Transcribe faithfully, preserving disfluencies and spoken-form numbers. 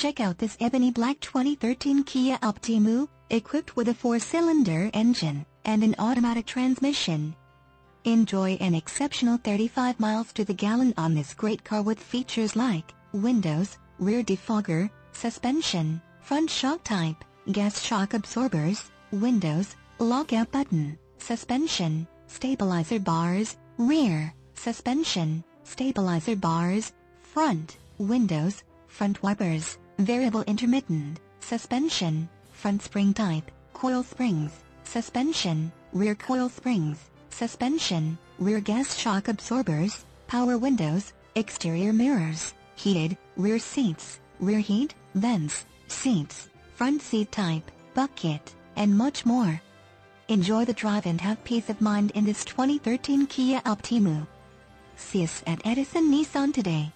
Check out this ebony black twenty thirteen Kia Optima, equipped with a four-cylinder engine and an automatic transmission. Enjoy an exceptional thirty-five miles to the gallon on this great car with features like windows, rear defogger, suspension, front shock type, gas shock absorbers, windows, lockout button, suspension, stabilizer bars, rear, suspension, stabilizer bars, front, windows, front wipers, variable intermittent, suspension, front spring type, coil springs, suspension, rear coil springs, suspension, rear gas shock absorbers, power windows, exterior mirrors, heated, rear seats, rear heat, vents, seats, front seat type, bucket, and much more. Enjoy the drive and have peace of mind in this twenty thirteen Kia Optima. See us at Edison Nissan today.